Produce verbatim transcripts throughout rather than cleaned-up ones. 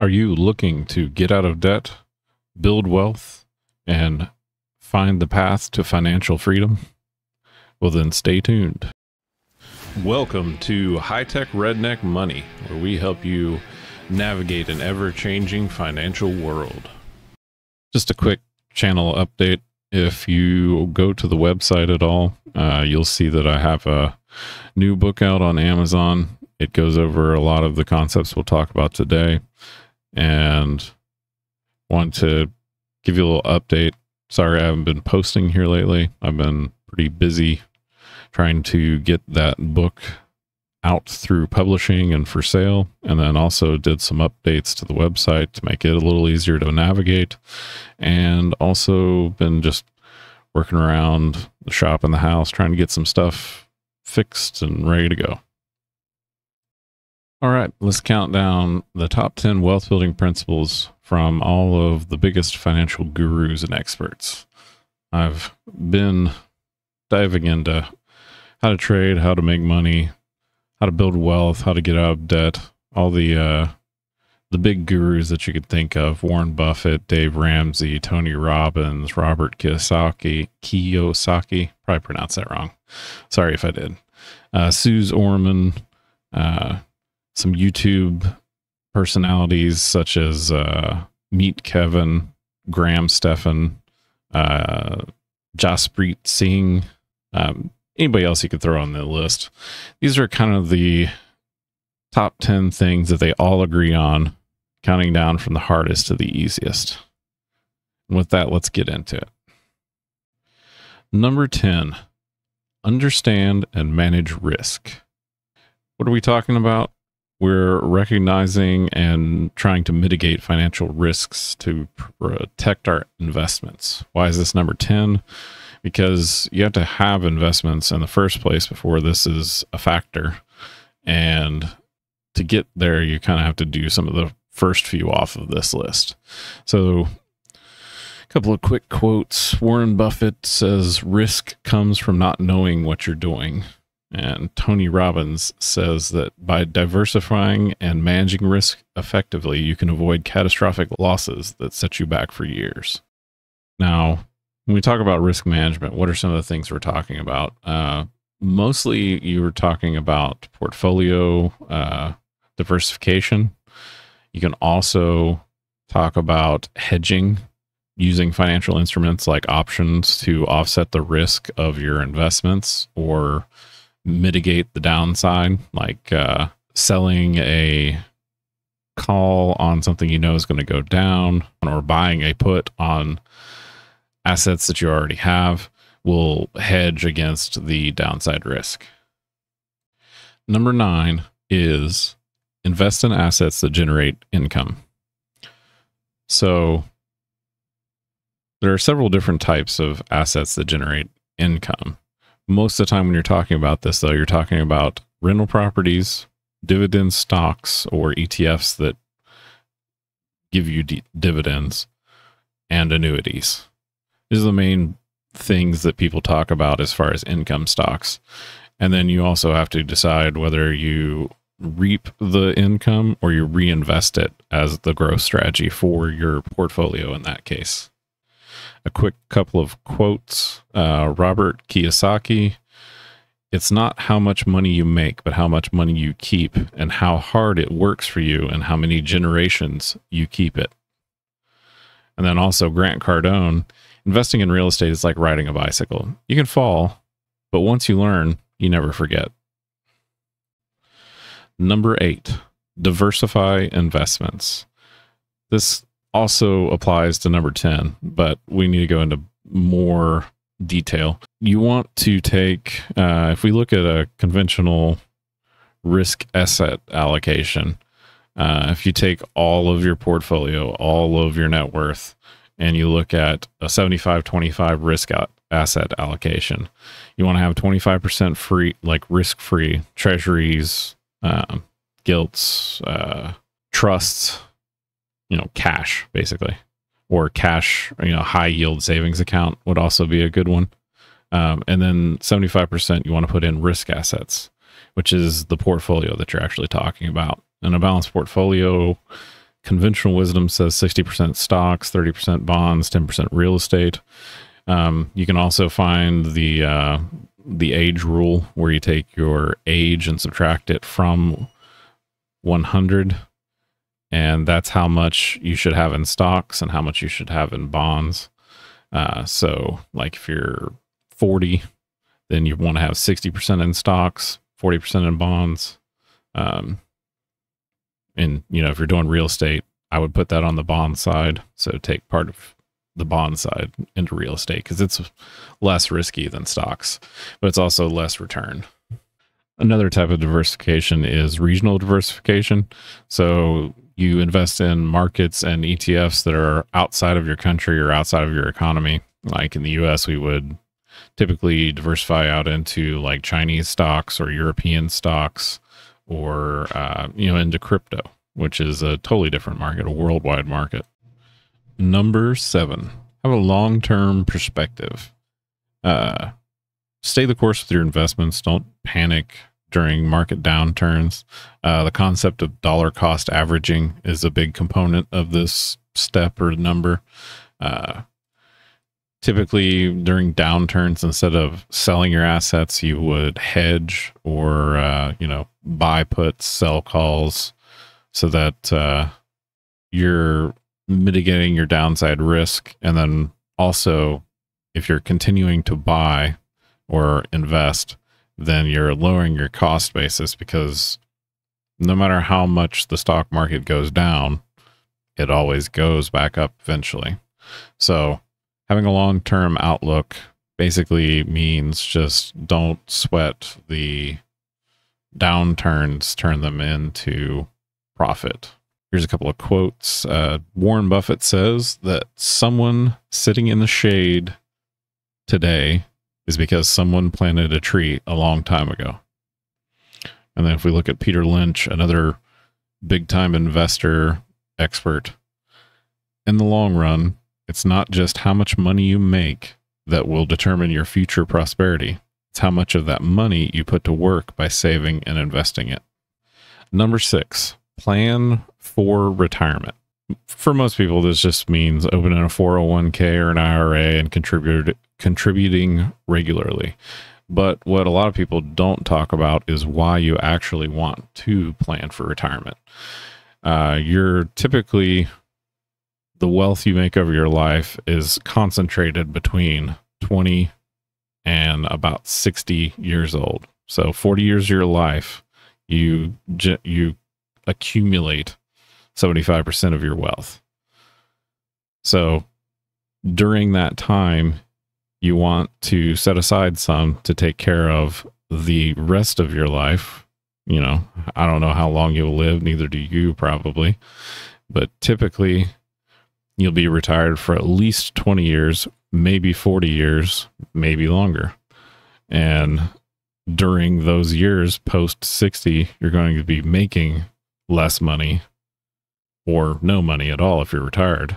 Are you looking to get out of debt, build wealth, and find the path to financial freedom? Well, then stay tuned. Welcome to Hi-Tek Rednek Money, where we help you navigate an ever-changing financial world. Just a quick channel update. If you go to the website at all, uh, you'll see that I have a new book out on Amazon. It goes over a lot of the concepts we'll talk about today. And want to give you a little update. Sorry, I haven't been posting here lately. I've been pretty busy trying to get that book out through publishing and for sale. And then also did some updates to the website to make it a little easier to navigate. And also been just working around the shop and the house, trying to get some stuff fixed and ready to go. All right, let's count down the top ten wealth building principles from all of the biggest financial gurus and experts. I've been diving into how to trade, how to make money, how to build wealth, how to get out of debt, all the uh, the big gurus that you could think of: Warren Buffett, Dave Ramsey, Tony Robbins, Robert Kiyosaki, Kiyosaki, probably pronounced that wrong. Sorry if I did. Uh, Suze Orman, uh, some YouTube personalities such as uh, Meet Kevin, Graham Stephan, uh, Jaspreet Singh, um, anybody else you could throw on the list. These are kind of the top ten things that they all agree on, counting down from the hardest to the easiest. And with that, let's get into it. Number ten, understand and manage risk. What are we talking about? We're recognizing and trying to mitigate financial risks to protect our investments. Why is this number ten? Because you have to have investments in the first place before this is a factor. And to get there, you kind of have to do some of the first few off of this list. So a couple of quick quotes. Warren Buffett says, "Risk comes from not knowing what you're doing." And Tony Robbins says that by diversifying and managing risk effectively, you can avoid catastrophic losses that set you back for years. Now, when we talk about risk management, what are some of the things we're talking about? Uh, mostly you were talking about portfolio uh, diversification. You can also talk about hedging, using financial instruments like options to offset the risk of your investments or mitigate the downside, like uh, selling a call on something you know is going to go down, or buying a put on assets that you already have will hedge against the downside risk. Number nine is invest in assets that generate income. So there are several different types of assets that generate income. Most of the time when you're talking about this, though, you're talking about rental properties, dividend stocks, or E T Fs that give you dividends, and annuities. These are the main things that people talk about as far as income stocks. And then you also have to decide whether you reap the income or you reinvest it as the growth strategy for your portfolio in that case. A quick couple of quotes. Uh, Robert Kiyosaki: "It's not how much money you make, but how much money you keep, and how hard it works for you, and how many generations you keep it." And then also Grant Cardone: "Investing in real estate is like riding a bicycle. You can fall, but once you learn, you never forget." Number eight, diversify investments. This also applies to number ten, but we need to go into more detail. You want to take, uh, if we look at a conventional risk asset allocation, uh, if you take all of your portfolio, all of your net worth, and you look at a seventy-five twenty-five risk asset allocation, you want to have twenty-five percent free, like risk-free treasuries, uh, gilts, uh, trusts, you know, cash basically, or cash, you know, high yield savings account would also be a good one. Um, and then seventy-five percent you want to put in risk assets, which is the portfolio that you're actually talking about. And a balanced portfolio conventional wisdom says sixty percent stocks, thirty percent bonds, ten percent real estate. Um, you can also find the uh, the age rule, where you take your age and subtract it from one hundred. And that's how much you should have in stocks and how much you should have in bonds. Uh, so like if you're forty, then you want to have sixty percent in stocks, forty percent in bonds. Um, and, you know, if you're doing real estate, I would put that on the bond side. So take part of the bond side into real estate, because it's less risky than stocks, but it's also less return. Another type of diversification is regional diversification. So you invest in markets and E T Fs that are outside of your country or outside of your economy. Like in the U S, we would typically diversify out into like Chinese stocks or European stocks, or, uh, you know, into crypto, which is a totally different market, a worldwide market. Number seven, have a long-term perspective. Uh, stay the course with your investments. Don't panic during market downturns. Uh, the concept of dollar cost averaging is a big component of this step or number. Uh, typically during downturns, instead of selling your assets, you would hedge or, uh, you know, buy puts, sell calls, so that uh, you're mitigating your downside risk. And then also, if you're continuing to buy or invest, then you're lowering your cost basis, because no matter how much the stock market goes down, it always goes back up eventually. So having a long-term outlook basically means just don't sweat the downturns, turn them into profit. Here's a couple of quotes. Uh, Warren Buffett says that someone sitting in the shade today is because someone planted a tree a long time ago. And then if we look at Peter Lynch, another big-time investor expert, in the long run, it's not just how much money you make that will determine your future prosperity. It's how much of that money you put to work by saving and investing it. Number six, plan for retirement. For most people, this just means opening a four oh one K or an I R A and contribute, contributing regularly. But what a lot of people don't talk about is why you actually want to plan for retirement. Uh, you're typically... the wealth you make over your life is concentrated between twenty and about sixty years old. So forty years of your life, you, you accumulate seventy-five percent of your wealth. So during that time, you want to set aside some to take care of the rest of your life. You know, I don't know how long you'll live, neither do you probably, but typically you'll be retired for at least twenty years, maybe forty years, maybe longer. And during those years, post sixty, you're going to be making less money or no money at all if you're retired.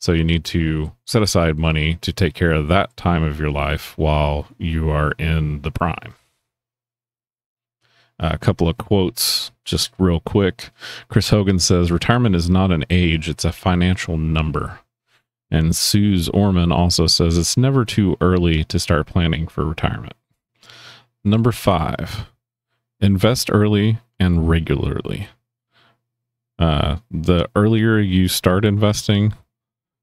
So you need to set aside money to take care of that time of your life while you are in the prime. A couple of quotes, just real quick. Chris Hogan says, retirement is not an age, it's a financial number. And Suze Orman also says, it's never too early to start planning for retirement. Number five, invest early and regularly. Uh, the earlier you start investing,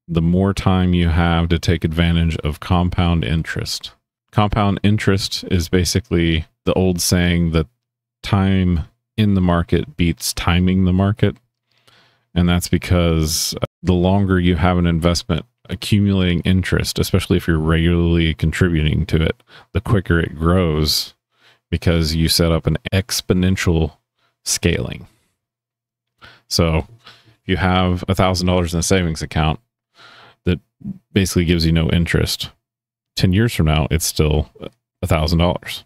the more time you have to take advantage of compound interest. Compound interest is basically the old saying that time in the market beats timing the market. And that's because the longer you have an investment accumulating interest, especially if you're regularly contributing to it, the quicker it grows, because you set up an exponential scaling. So if you have a thousand dollars in a savings account that basically gives you no interest, ten years from now, it's still a thousand dollars,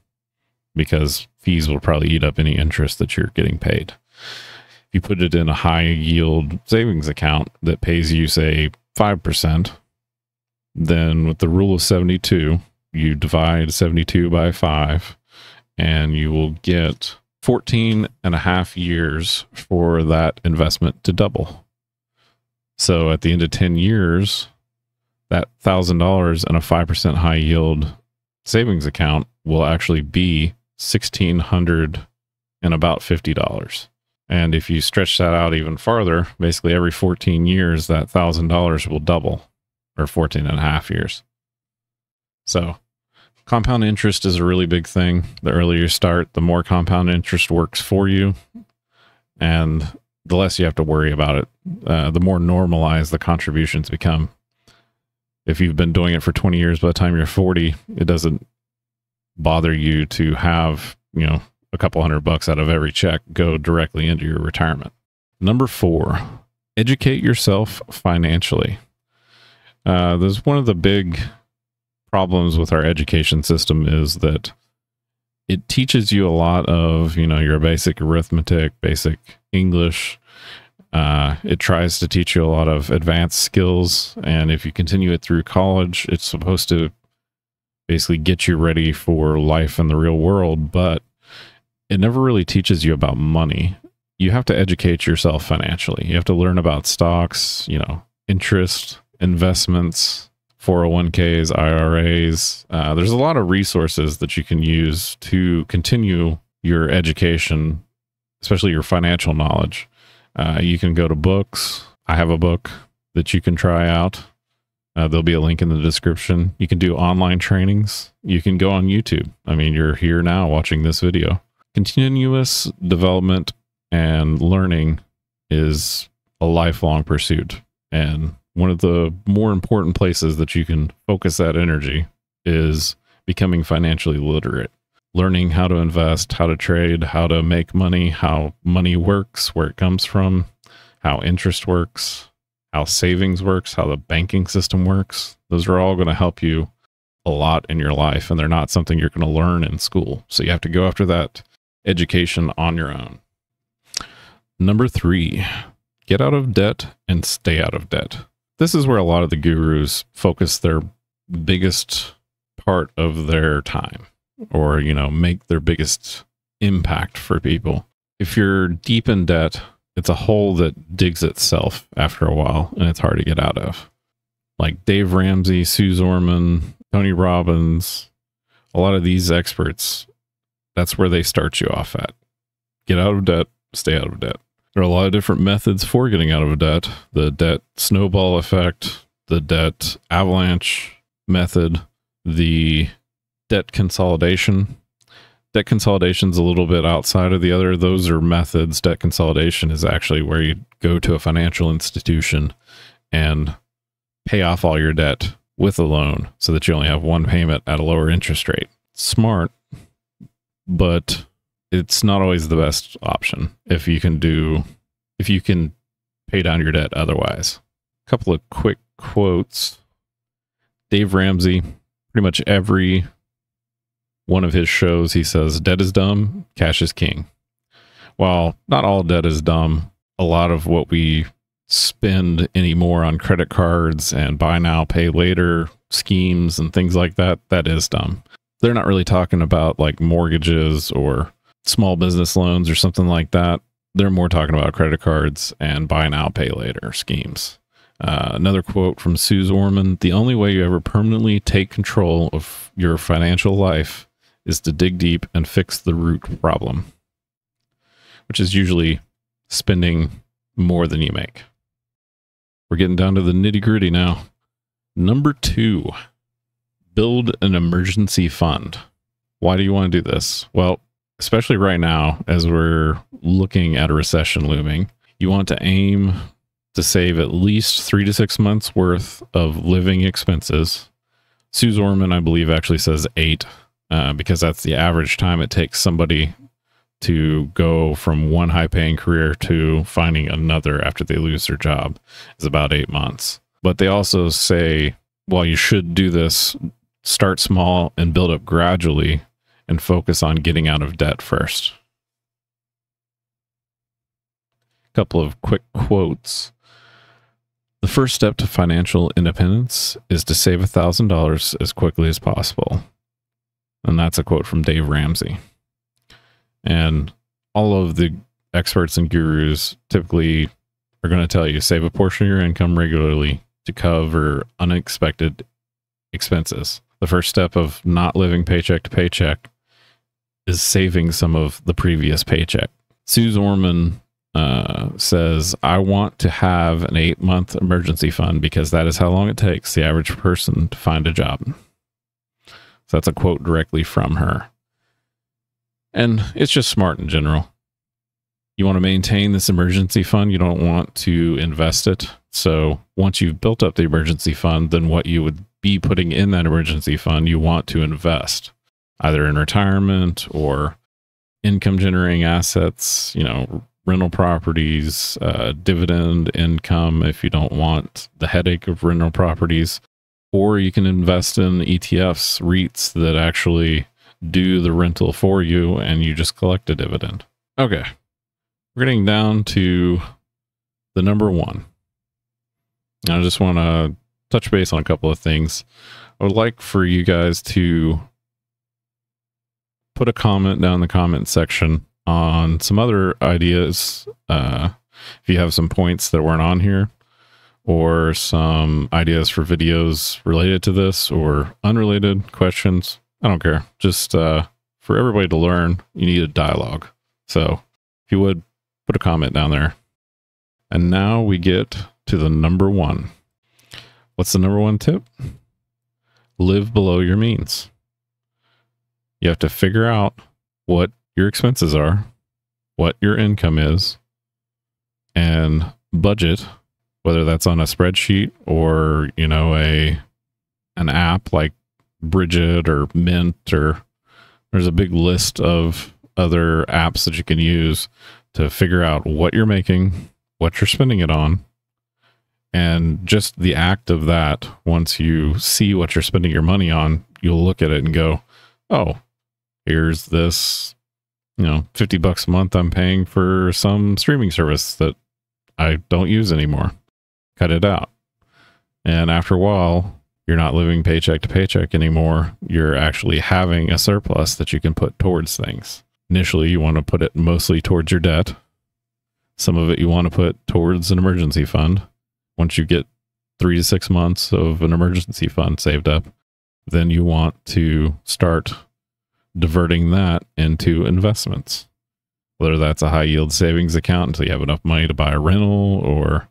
because fees will probably eat up any interest that you're getting paid. If you put it in a high yield savings account that pays you, say, five percent, then with the rule of seventy-two, you divide seventy-two by five, and you will get fourteen and a half years for that investment to double. So at the end of ten years, that one thousand dollars in a five percent high yield savings account will actually be sixteen hundred dollars and about fifty dollars. And if you stretch that out even farther, basically every fourteen years, that one thousand dollars will double, or fourteen and a half years. So compound interest is a really big thing. The earlier you start, the more compound interest works for you, and the less you have to worry about it, uh, the more normalized the contributions become. If you've been doing it for twenty years, by the time you're forty, it doesn't bother you to have, you know, a couple hundred bucks out of every check go directly into your retirement. Number four, educate yourself financially. Uh, there's one of the big problems with our education system is that it teaches you a lot of, you know, your basic arithmetic, basic English. Uh, it tries to teach you a lot of advanced skills. And if you continue it through college, it's supposed to basically get you ready for life in the real world, but it never really teaches you about money. You have to educate yourself financially. You have to learn about stocks, you know, interest, investments, four oh one Ks, I R As. Uh, there's a lot of resources that you can use to continue your education, especially your financial knowledge. Uh, you can go to books. I have a book that you can try out. Uh, there'll be a link in the description. You can do online trainings. You can go on YouTube. I mean, you're here now watching this video. Continuous development and learning is a lifelong pursuit. And one of the more important places that you can focus that energy is becoming financially literate, learning how to invest, how to trade, how to make money, how money works, where it comes from, how interest works, how savings works, how the banking system works. Those are all going to help you a lot in your life, and they're not something you're going to learn in school. So you have to go after that education on your own. Number three, get out of debt and stay out of debt. This is where a lot of the gurus focus their biggest part of their time, or, you know, make their biggest impact for people. If you're deep in debt, it's a hole that digs itself after a while, and it's hard to get out of. Like Dave Ramsey, Suze Orman, Tony Robbins, a lot of these experts, that's where they start you off at. Get out of debt, stay out of debt. There are a lot of different methods for getting out of debt. The debt snowball effect, the debt avalanche method, the debt consolidation. Debt consolidation is a little bit outside of the other. Those are methods. Debt consolidation is actually where you go to a financial institution and pay off all your debt with a loan so that you only have one payment at a lower interest rate. Smart, but it's not always the best option if you can do, if you can pay down your debt otherwise. A couple of quick quotes. Dave Ramsey, pretty much every one of his shows, he says, debt is dumb, cash is king. While not all debt is dumb, a lot of what we spend anymore on credit cards and buy now, pay later schemes and things like that, that is dumb. They're not really talking about like mortgages or small business loans or something like that. They're more talking about credit cards and buy now, pay later schemes. Uh, another quote from Suze Orman, the only way you ever permanently take control of your financial life is to dig deep and fix the root problem, which is usually spending more than you make. We're getting down to the nitty gritty now. Number two, build an emergency fund. Why do you want to do this? Well, especially right now, as we're looking at a recession looming, you want to aim to save at least three to six months worth of living expenses. Suze Orman, I believe, actually says eight, uh, because that's the average time it takes somebody to go from one high-paying career to finding another after they lose their job, is about eight months. But they also say, well, you should do this, start small and build up gradually, and focus on getting out of debt first. A couple of quick quotes. The first step to financial independence is to save one thousand dollars as quickly as possible. And that's a quote from Dave Ramsey. And all of the experts and gurus typically are going to tell you, save a portion of your income regularly to cover unexpected expenses. The first step of not living paycheck to paycheck is saving some of the previous paycheck. Suze Orman uh, says, I want to have an eight-month emergency fund because that is how long it takes the average person to find a job. So that's a quote directly from her. And it's just smart in general. You want to maintain this emergency fund. You don't want to invest it. So once you've built up the emergency fund, then what you would be putting in that emergency fund, you want to invest either in retirement or income generating assets, you know, rental properties, uh, dividend income, if you don't want the headache of rental properties, or you can invest in E T Fs, REITs that actually do the rental for you and you just collect a dividend. Okay. We're getting down to the number one. And I just want to touch base on a couple of things. I would like for you guys to put a comment down in the comment section on some other ideas. Uh, if you have some points that weren't on here or some ideas for videos related to this or unrelated questions, I don't care. Just uh, for everybody to learn, you need a dialogue. So if you would, put a comment down there. And now we get to the number one. What's the number one tip? Live below your means. You have to figure out what your expenses are, what your income is, and budget, whether that's on a spreadsheet or, you know, a an app like Brigit or Mint, or there's a big list of other apps that you can use to figure out what you're making, what you're spending it on. And just the act of that, once you see what you're spending your money on, you'll look at it and go, oh, here's this, you know, fifty bucks a month I'm paying for some streaming service that I don't use anymore. Cut it out. And after a while, you're not living paycheck to paycheck anymore. You're actually having a surplus that you can put towards things. Initially, you want to put it mostly towards your debt. Some of it you want to put towards an emergency fund. Once you get three to six months of an emergency fund saved up, then you want to start diverting that into investments. Whether that's a high yield savings account until you have enough money to buy a rental, or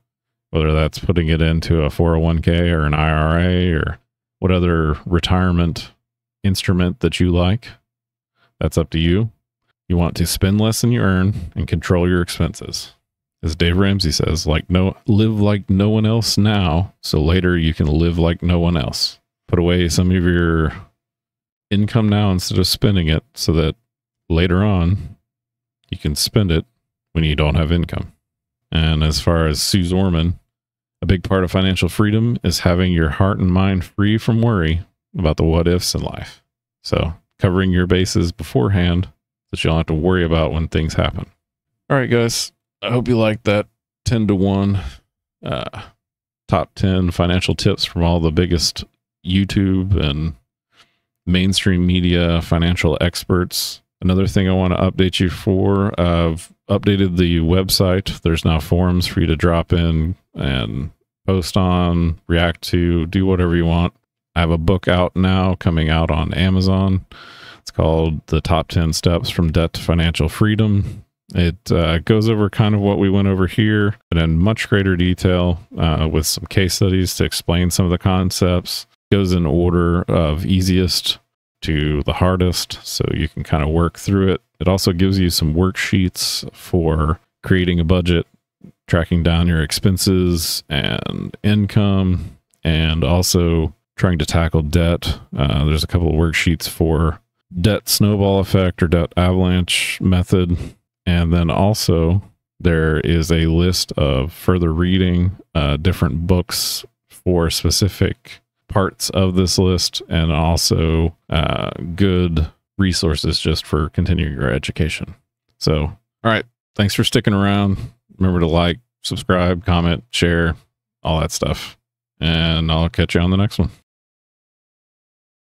whether that's putting it into a four oh one K or an I R A or what other retirement instrument that you like, that's up to you. You want to spend less than you earn and control your expenses. As Dave Ramsey says, like no, live like no one else now, so later you can live like no one else. Put away some of your income now instead of spending it so that later on you can spend it when you don't have income. And as far as Suze Orman, a big part of financial freedom is having your heart and mind free from worry about the what ifs in life. So covering your bases beforehand, that you don't have to worry about when things happen. All right, guys, I hope you liked that ten to one uh, top ten financial tips from all the biggest YouTube and mainstream media financial experts. Another thing I want to update you for, I've updated the website. There's now forums for you to drop in and post on, react to, do whatever you want. I have a book out now coming out on Amazon. It's called The Top ten Steps from Debt to Financial Freedom. It uh, goes over kind of what we went over here, but in much greater detail uh, with some case studies to explain some of the concepts. It goes in order of easiest to the hardest, so you can kind of work through it. It also gives you some worksheets for creating a budget, tracking down your expenses and income, and also trying to tackle debt. Uh, there's a couple of worksheets for debt snowball effect or debt avalanche method. And then also there is a list of further reading, uh, different books for specific parts of this list, and also uh, good resources just for continuing your education. So, all right. Thanks for sticking around. Remember to like, subscribe, comment, share, all that stuff. And I'll catch you on the next one.